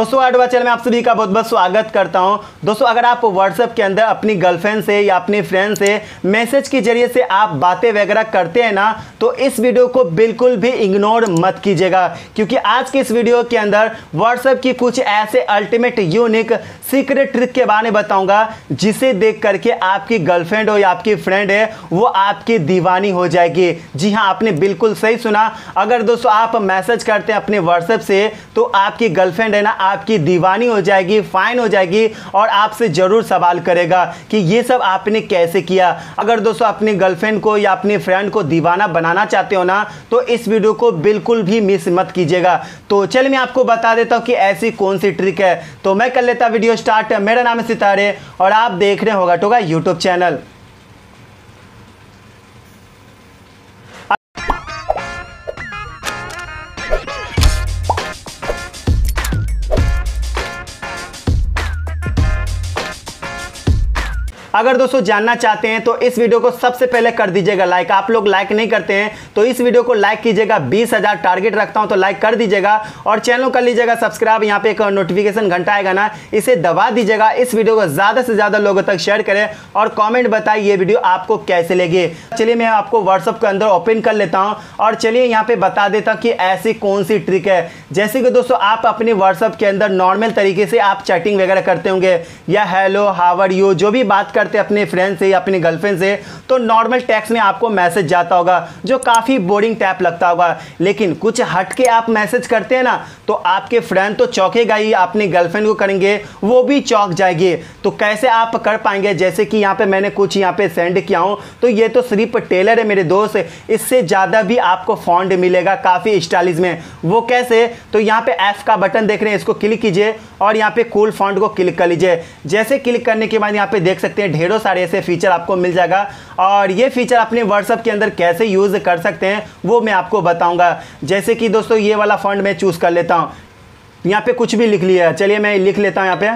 दोस्तों art watcher में आप सभी का बहुत बहुत स्वागत करता हूं। दोस्तों अगर आप व्हाट्सएप के अंदर अपनी गर्लफ्रेंड से या अपनी फ्रेंड से मैसेज के जरिए से आप बातें वगैरह करते हैं ना, तो इस वीडियो को बिल्कुल भी इग्नोर मत कीजिएगा, क्योंकि आज के इस वीडियो के अंदर व्हाट्सएप की कुछ ऐसे अल्टीमेट यूनिक सीक्रेट ट्रिक के बारे में बताऊंगा जिसे देख करके आपकी गर्लफ्रेंड हो या आपकी फ्रेंड है वो आपकी दीवानी हो जाएगी। जी हाँ, आपने बिल्कुल सही सुना। अगर दोस्तों आप मैसेज करते हैं अपने व्हाट्सएप से तो आपकी गर्लफ्रेंड है ना आपकी दीवानी हो जाएगी, फाइन हो जाएगी और आपसे जरूर सवाल करेगा कि ये सब आपने कैसे किया। अगर दोस्तों अपनी गर्लफ्रेंड को या अपनी फ्रेंड को दीवाना बनाना चाहते हो ना, तो इस वीडियो को बिल्कुल भी मिस मत कीजिएगा। तो चल मैं आपको बता देता हूँ कि ऐसी कौन सी ट्रिक है, तो मैं कर लेता वीडियो स्टार्ट। मेरा नाम है सितारे और आप देख रहे होगा टोगा यूट्यूब चैनल। अगर दोस्तों जानना चाहते हैं तो इस वीडियो को सबसे पहले कर दीजिएगा लाइक। आप लोग लाइक नहीं करते हैं तो इस वीडियो को लाइक कीजिएगा। 20,000 टारगेट रखता हूं तो लाइक कर दीजिएगा और चैनल कर लीजिएगा सब्सक्राइब। यहां पे एक नोटिफिकेशन घंटा आएगा ना, इसे दबा दीजिएगा। इस वीडियो को ज़्यादा से ज़्यादा लोगों तक शेयर करें और कॉमेंट बताइए ये वीडियो आपको कैसे लगी। चलिए मैं आपको व्हाट्सअप के अंदर ओपन कर लेता हूँ और चलिए यहाँ पर बता देता हूँ कि ऐसी कौन सी ट्रिक है। जैसे कि दोस्तों आप अपने व्हाट्सअप के अंदर नॉर्मल तरीके से आप चैटिंग वगैरह करते होंगे या हेलो हाउ आर यू जो भी बात करते अपने फ्रेंड से या अपनी गर्लफ्रेंड से, तो नॉर्मल टेक्स्ट में आपको मैसेज जाता होगा जो काफी बोरिंग टाइप लगता होगा। लेकिन कुछ हट के आप मैसेज करते हैं ना, तो आपके फ्रेंड तो चौंकेगा ही, अपनी गर्लफ्रेंड को करेंगे वो भी चौंक जाएगी। तो कैसे आप कर पाएंगे? जैसे कि यहाँ पे मैंने कुछ यहाँ पे सेंड किया हूँ, तो ये तो सिर्फ टेलर है मेरे दोस्त, इससे ज्यादा भी आपको फॉन्ट मिलेगा काफी स्टाइलिश में। वो कैसे? तो यहाँ पे एफ का बटन देख रहे हैं, इसको क्लिक कीजिए और यहाँ पे कूल फॉन्ट को क्लिक कर लीजिए। जैसे क्लिक करने के बाद यहाँ पे देख सकते हैं ढेरों सारे ऐसे फीचर आपको मिल जाएगा और ये फीचर अपने व्हाट्सएप के अंदर कैसे यूज कर सकते हैं वो मैं आपको बताऊंगा। जैसे कि दोस्तों ये वाला फॉन्ट मैं चूज कर लेता हूं, यहाँ पे कुछ भी लिख लिया। चलिए मैं लिख लेता हूं,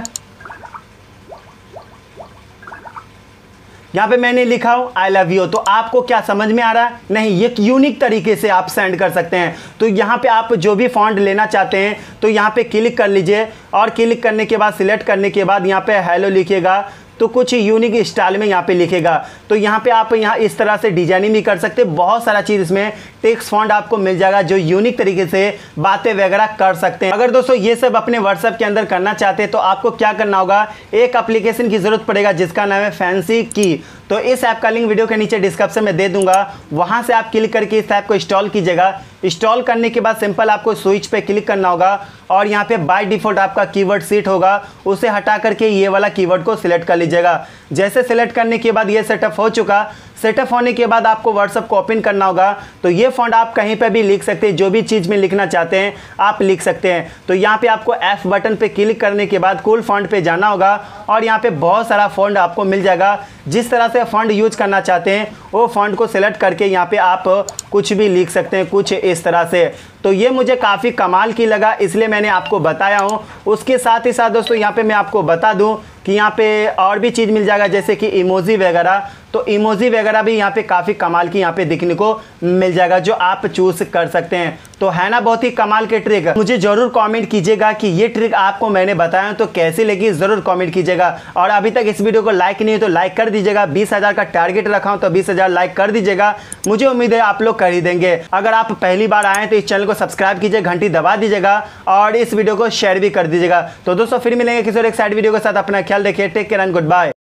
यहाँ पे मैंने लिखा हूँ आई लव यू। तो आपको क्या समझ में आ रहा है? नहीं, ये यूनिक तरीके से आप सेंड कर सकते हैं। तो यहाँ पे आप जो भी फॉन्ट लेना चाहते हैं तो यहाँ पे क्लिक कर लीजिए और क्लिक करने के बाद सिलेक्ट करने के बाद यहाँ पे हेलो लिखिएगा तो कुछ यूनिक स्टाइल में यहाँ पे लिखेगा। तो यहाँ पे आप यहाँ इस तरह से डिजाइनिंग भी कर सकते हैं, बहुत सारा चीज़ इसमें टेक्स्ट फॉन्ट आपको मिल जाएगा जो यूनिक तरीके से बातें वगैरह कर सकते हैं। अगर दोस्तों ये सब अपने व्हाट्सएप के अंदर करना चाहते हैं तो आपको क्या करना होगा, एक एप्लीकेशन की ज़रूरत पड़ेगा जिसका नाम है फैंसी की। तो इस ऐप का लिंक वीडियो के नीचे डिस्क्रिप्शन में दे दूंगा, वहाँ से आप क्लिक करके इस ऐप को इंस्टॉल कीजिएगा। इंस्टॉल करने के बाद सिंपल आपको स्विच पे क्लिक करना होगा और यहाँ पे बाय डिफ़ॉल्ट आपका कीवर्ड सेट होगा, उसे हटा करके ये वाला कीवर्ड को सिलेक्ट कर लीजिएगा। जैसे सिलेक्ट करने के बाद ये सेटअप हो चुका। सेटअप होने के बाद आपको व्हाट्सएप को ओपन करना होगा। तो ये फॉन्ट आप कहीं पर भी लिख सकते हैं, जो भी चीज़ में लिखना चाहते हैं आप लिख सकते हैं। तो यहाँ पे आपको F बटन पे क्लिक करने के बाद कूल फॉन्ट पे जाना होगा और यहाँ पे बहुत सारा फॉन्ट आपको मिल जाएगा। जिस तरह से फॉन्ट यूज करना चाहते हैं वो फॉन्ट को सिलेक्ट करके यहाँ पे आप कुछ भी लिख सकते हैं, कुछ इस तरह से। तो ये मुझे काफ़ी कमाल की लगा, इसलिए मैंने आपको बताया हूँ। उसके साथ ही साथ दोस्तों यहाँ पे मैं आपको बता दूँ कि यहाँ पे और भी चीज़ मिल जाएगा जैसे कि इमोजी वगैरह। तो इमोजी वगैरह भी यहाँ पे काफ़ी कमाल की यहाँ पे दिखने को मिल जाएगा जो आप चूज़ कर सकते हैं। तो है ना बहुत ही कमाल की ट्रिक। मुझे ज़रूर कमेंट कीजिएगा कि ये ट्रिक आपको मैंने बताया तो कैसी लगी, ज़रूर कमेंट कीजिएगा। और अभी तक इस वीडियो को लाइक नहीं है तो लाइक कर दीजिएगा। 20,000 का टारगेट रखा हूँ तो 20,000 लाइक कर दीजिएगा, मुझे उम्मीद है आप लोग कर ही देंगे। अगर आप पहली बार आएँ तो इस चैनल को सब्सक्राइब कीजिए, घंटी दबा दीजिएगा और इस वीडियो को शेयर भी कर दीजिएगा। तो दोस्तों फिर मिलेंगे किसी और एक साइड वीडियो के साथ। अपना ख्याल रखिए, take care and good bye.